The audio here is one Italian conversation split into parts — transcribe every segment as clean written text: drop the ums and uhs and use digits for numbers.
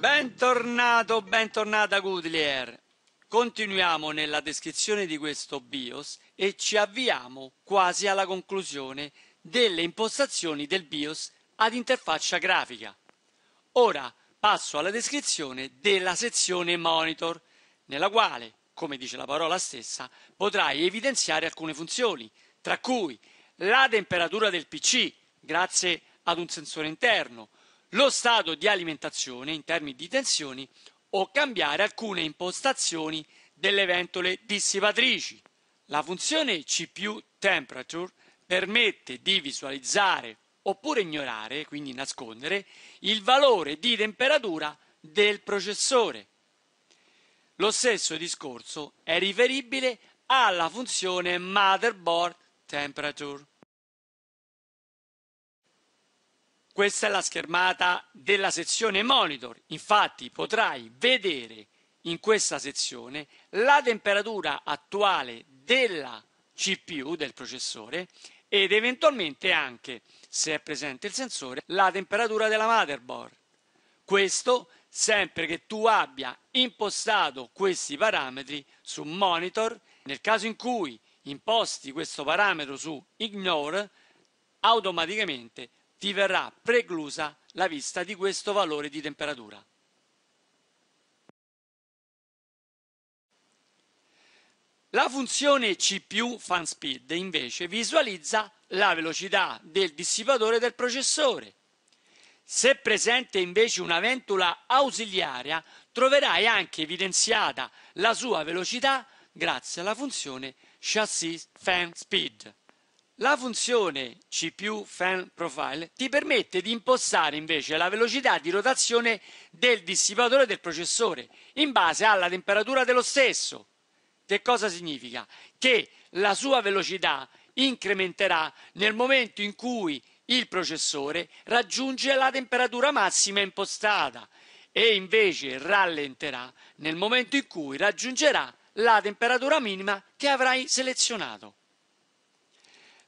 Bentornato, bentornata Goodlier. Continuiamo nella descrizione di questo BIOS e ci avviamo quasi alla conclusione delle impostazioni del BIOS ad interfaccia grafica. Ora passo alla descrizione della sezione Monitor, nella quale, come dice la parola stessa, potrai evidenziare alcune funzioni, tra cui la temperatura del PC, grazie ad un sensore interno, lo stato di alimentazione in termini di tensioni o cambiare alcune impostazioni delle ventole dissipatrici. La funzione CPU Temperature permette di visualizzare oppure ignorare, quindi nascondere, il valore di temperatura del processore. Lo stesso discorso è riferibile alla funzione Motherboard Temperature. Questa è la schermata della sezione Monitor, infatti potrai vedere in questa sezione la temperatura attuale della CPU, del processore, ed eventualmente anche, se è presente il sensore, la temperatura della motherboard. Questo sempre che tu abbia impostato questi parametri su Monitor. Nel caso in cui imposti questo parametro su Ignore, automaticamente ti verrà preclusa la vista di questo valore di temperatura. La funzione CPU Fan Speed invece visualizza la velocità del dissipatore del processore. Se presente invece una ventola ausiliaria, troverai anche evidenziata la sua velocità grazie alla funzione Chassis Fan Speed. La funzione CPU Fan Profile ti permette di impostare invece la velocità di rotazione del dissipatore del processore in base alla temperatura dello stesso. Che cosa significa? Che la sua velocità incrementerà nel momento in cui il processore raggiunge la temperatura massima impostata e invece rallenterà nel momento in cui raggiungerà la temperatura minima che avrai selezionato.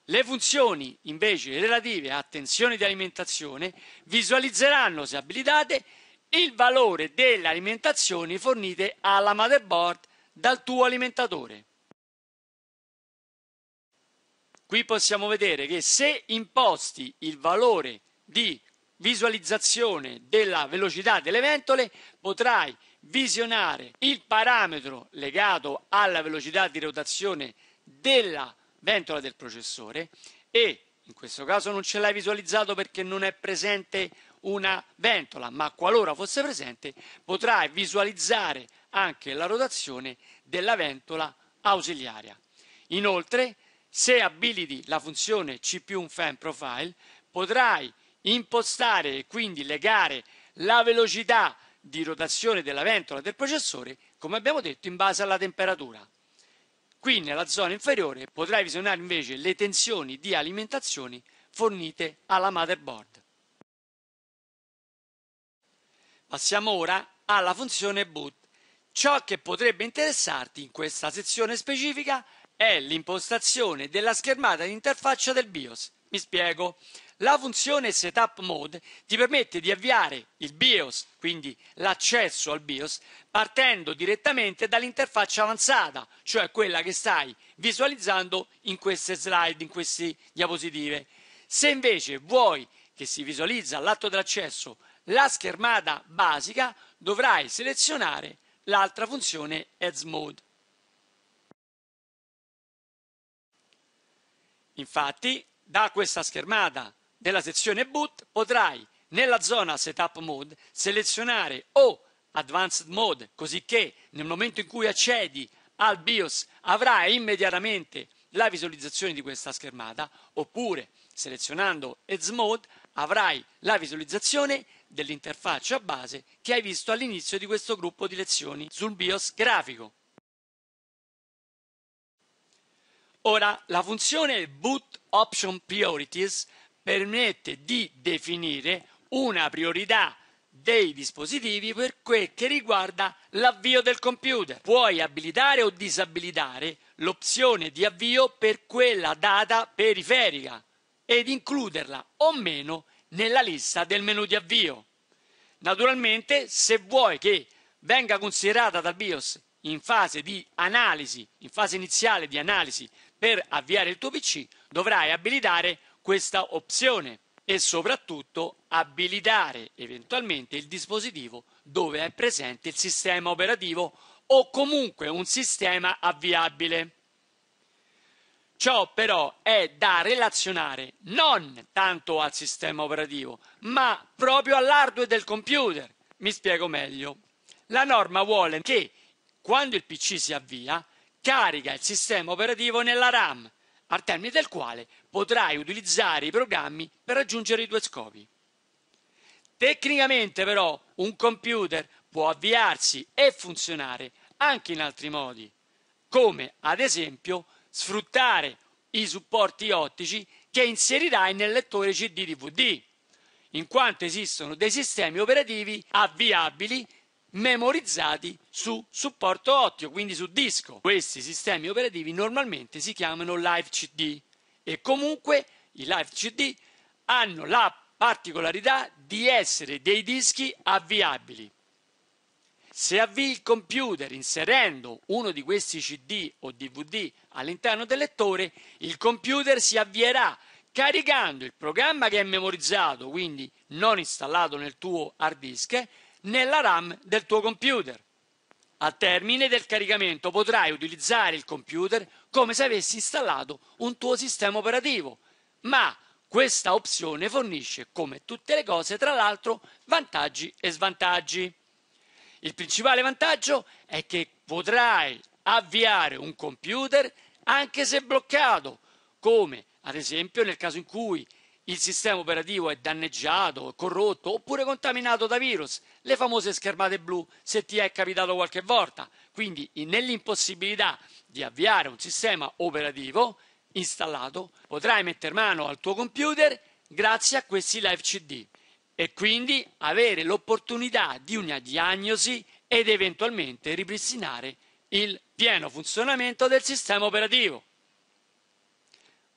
Le funzioni invece relative a tensioni di alimentazione visualizzeranno, se abilitate, il valore delle alimentazioni fornite alla motherboard dal tuo alimentatore. Qui possiamo vedere che se imposti il valore di visualizzazione della velocità delle ventole, potrai visionare il parametro legato alla velocità di rotazione della ventola del processore e in questo caso non ce l'hai visualizzato perché non è presente una ventola, ma qualora fosse presente potrai visualizzare anche la rotazione della ventola ausiliaria. Inoltre, se abiliti la funzione CPU Fan Profile, potrai impostare e quindi legare la velocità di rotazione della ventola del processore, come abbiamo detto, in base alla temperatura. Qui nella zona inferiore potrai visionare invece le tensioni di alimentazioni fornite alla motherboard. Passiamo ora alla funzione boot. Ciò che potrebbe interessarti in questa sezione specifica è l'impostazione della schermata di interfaccia del BIOS. Mi spiego. La funzione Setup Mode ti permette di avviare il BIOS, quindi l'accesso al BIOS, partendo direttamente dall'interfaccia avanzata, cioè quella che stai visualizzando in queste slide, in queste diapositive. Se invece vuoi che si visualizza all'atto dell'accesso la schermata basica, dovrai selezionare l'altra funzione Edge Mode. Infatti, da questa schermata della sezione Boot potrai nella zona Setup Mode selezionare o Advanced Mode, così che nel momento in cui accedi al BIOS avrai immediatamente la visualizzazione di questa schermata, oppure selezionando Edge Mode avrai la visualizzazione dell'interfaccia base che hai visto all'inizio di questo gruppo di lezioni sul BIOS grafico. Ora, la funzione Boot Option Priorities permette di definire una priorità dei dispositivi per quel che riguarda l'avvio del computer. Puoi abilitare o disabilitare l'opzione di avvio per quella data periferica ed includerla o meno nella lista del menu di avvio. naturalmente se vuoi che venga considerata dal BIOS in fase di analisi, in fase iniziale di analisi per avviare il tuo PC, dovrai abilitare questa opzione e soprattutto abilitare eventualmente il dispositivo dove è presente il sistema operativo o comunque un sistema avviabile. Ciò però è da relazionare non tanto al sistema operativo, ma proprio all'hardware del computer. Mi spiego meglio. La norma vuole che quando il PC si avvia, carica il sistema operativo nella RAM, al termine del quale potrai utilizzare i programmi per raggiungere i tuoi scopi. Tecnicamente però un computer può avviarsi e funzionare anche in altri modi, come ad esempio sfruttare i supporti ottici che inserirai nel lettore CD-DVD, in quanto esistono dei sistemi operativi avviabili memorizzati su supporto ottico, quindi su disco. Questi sistemi operativi normalmente si chiamano Live CD e comunque i Live CD hanno la particolarità di essere dei dischi avviabili. Se avvii il computer inserendo uno di questi CD o DVD all'interno del lettore, il computer si avvierà caricando il programma che è memorizzato, quindi non installato nel tuo hard disk, nella RAM del tuo computer. Al termine del caricamento potrai utilizzare il computer come se avessi installato un tuo sistema operativo, ma questa opzione fornisce, come tutte le cose, tra l'altro, vantaggi e svantaggi. Il principale vantaggio è che potrai avviare un computer anche se bloccato, come ad esempio nel caso in cui il sistema operativo è danneggiato, corrotto oppure contaminato da virus, le famose schermate blu, se ti è capitato qualche volta. Quindi nell'impossibilità di avviare un sistema operativo installato, potrai mettere mano al tuo computer grazie a questi Live CD. E quindi avere l'opportunità di una diagnosi ed eventualmente ripristinare il pieno funzionamento del sistema operativo.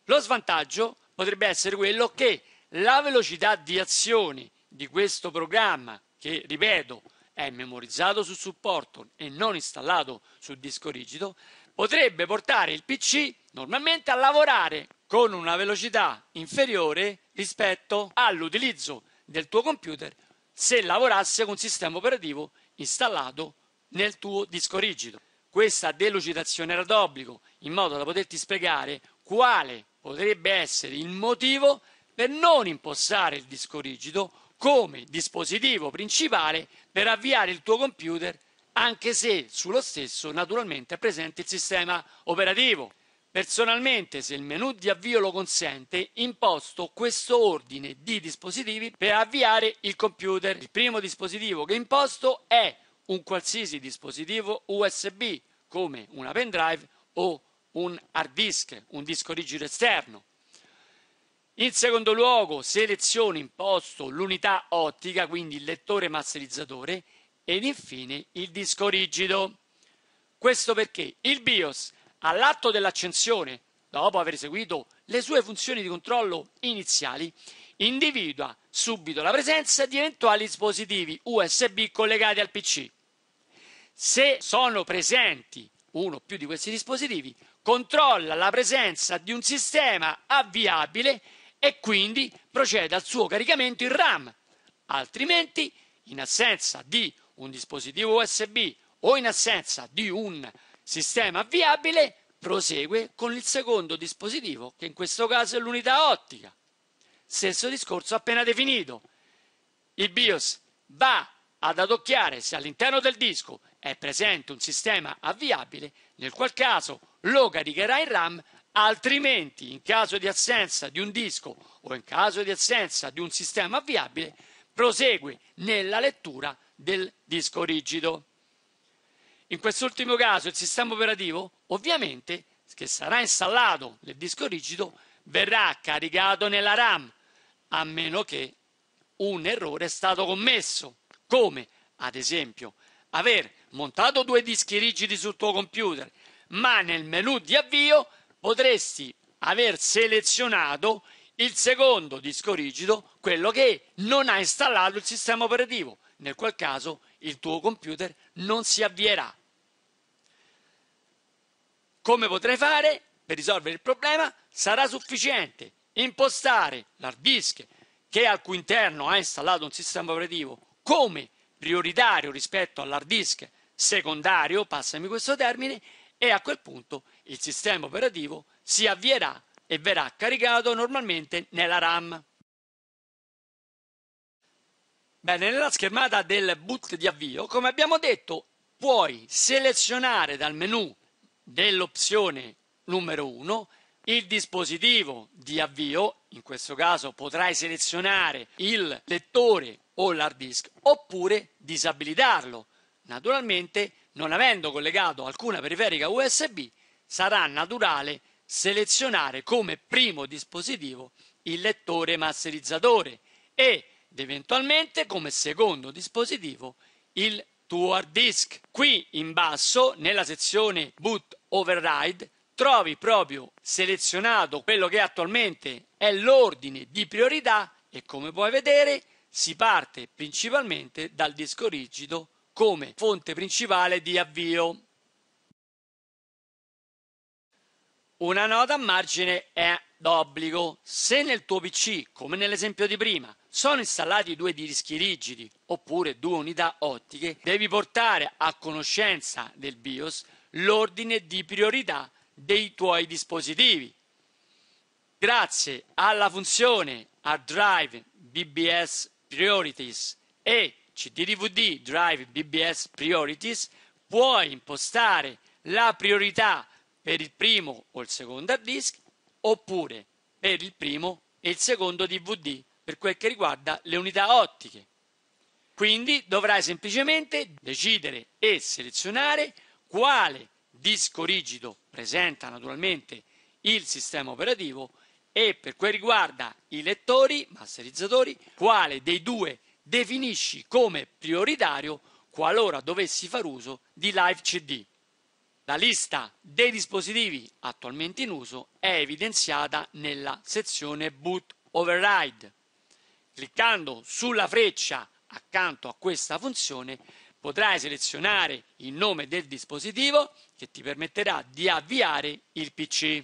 Lo svantaggio potrebbe essere quello che la velocità di azione di questo programma, che ripeto è memorizzato su supporto e non installato su disco rigido, potrebbe portare il PC normalmente a lavorare con una velocità inferiore rispetto all'utilizzo del tuo computer se lavorasse con sistema operativo installato nel tuo disco rigido. Questa delucidazione era d'obbligo, in modo da poterti spiegare quale potrebbe essere il motivo per non impostare il disco rigido come dispositivo principale per avviare il tuo computer, anche se sullo stesso naturalmente è presente il sistema operativo. Personalmente, se il menu di avvio lo consente, imposto questo ordine di dispositivi per avviare il computer. Il primo dispositivo che imposto è un qualsiasi dispositivo USB, come una pendrive o un hard disk, un disco rigido esterno. In secondo luogo, seleziono imposto l'unità ottica, quindi il lettore masterizzatore, ed infine il disco rigido. Questo perché il BIOS, all'atto dell'accensione, dopo aver eseguito le sue funzioni di controllo iniziali, individua subito la presenza di eventuali dispositivi USB collegati al PC. Se sono presenti uno o più di questi dispositivi, controlla la presenza di un sistema avviabile e quindi procede al suo caricamento in RAM. Altrimenti, in assenza di un dispositivo USB o in assenza di un sistema avviabile, prosegue con il secondo dispositivo, che in questo caso è l'unità ottica. Stesso discorso appena definito. Il BIOS va ad adocchiare se all'interno del disco è presente un sistema avviabile, nel qual caso lo caricherà in RAM, altrimenti in caso di assenza di un disco o in caso di assenza di un sistema avviabile, prosegue nella lettura del disco rigido. In quest'ultimo caso il sistema operativo, ovviamente, che sarà installato nel disco rigido, verrà caricato nella RAM, a meno che un errore è stato commesso, come ad esempio aver montato due dischi rigidi sul tuo computer, ma nel menu di avvio potresti aver selezionato il secondo disco rigido, quello che non ha installato il sistema operativo. nel qual caso il tuo computer non si avvierà. Come potrei fare per risolvere il problema? Sarà sufficiente impostare l'hard disk che al cui interno ha installato un sistema operativo come prioritario rispetto all'hard disk secondario, passami questo termine, e a quel punto il sistema operativo si avvierà e verrà caricato normalmente nella RAM. Bene, nella schermata del boot di avvio, come abbiamo detto, puoi selezionare dal menu dell'opzione numero 1 il dispositivo di avvio, in questo caso potrai selezionare il lettore o l'hard disk, oppure disabilitarlo. Naturalmente, non avendo collegato alcuna periferica USB, sarà naturale selezionare come primo dispositivo il lettore masterizzatore ed eventualmente come secondo dispositivo il tuo hard disk. Qui in basso, nella sezione boot override, trovi proprio selezionato quello che attualmente è l'ordine di priorità e, come puoi vedere, si parte principalmente dal disco rigido come fonte principale di avvio. Una nota a margine è d'obbligo: se nel tuo PC, come nell'esempio di prima, sono installati 2 dischi rigidi oppure 2 unità ottiche, devi portare a conoscenza del BIOS l'ordine di priorità dei tuoi dispositivi. Grazie alla funzione Hard Drive BBS Priorities e CD/DVD Drive BBS Priorities puoi impostare la priorità per il primo o il secondo hard disk, oppure per il primo e il secondo DVD per quel che riguarda le unità ottiche. Quindi dovrai semplicemente decidere e selezionare quale disco rigido presenta naturalmente il sistema operativo e, per quel riguarda i lettori masterizzatori, quale dei due definisci come prioritario qualora dovessi far uso di Live CD. La lista dei dispositivi attualmente in uso è evidenziata nella sezione Boot Override. Cliccando sulla freccia accanto a questa funzione potrai selezionare il nome del dispositivo che ti permetterà di avviare il PC.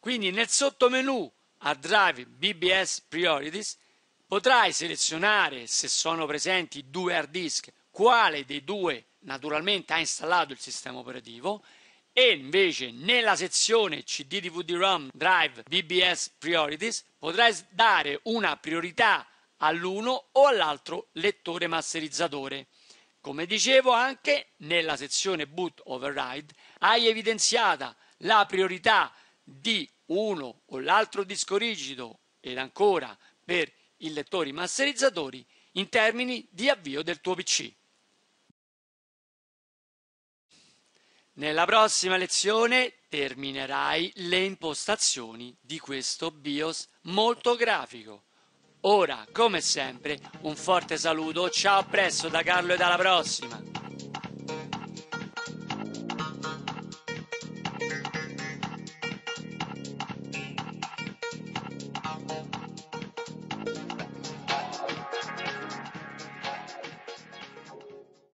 Quindi nel sottomenu Hard Drive BBS Priorities potrai selezionare, se sono presenti 2 hard disk, quale dei due naturalmente ha installato il sistema operativo, e invece nella sezione CD/DVD-ROM Drive BBS Priorities potrai dare una priorità all'uno o all'altro lettore masterizzatore. Come dicevo, anche nella sezione Boot Override hai evidenziata la priorità di uno o l'altro disco rigido ed ancora per i lettori masterizzatori in termini di avvio del tuo PC. Nella prossima lezione terminerai le impostazioni di questo BIOS molto grafico. Ora, come sempre, un forte saluto, ciao, a presto da Carlo e alla prossima!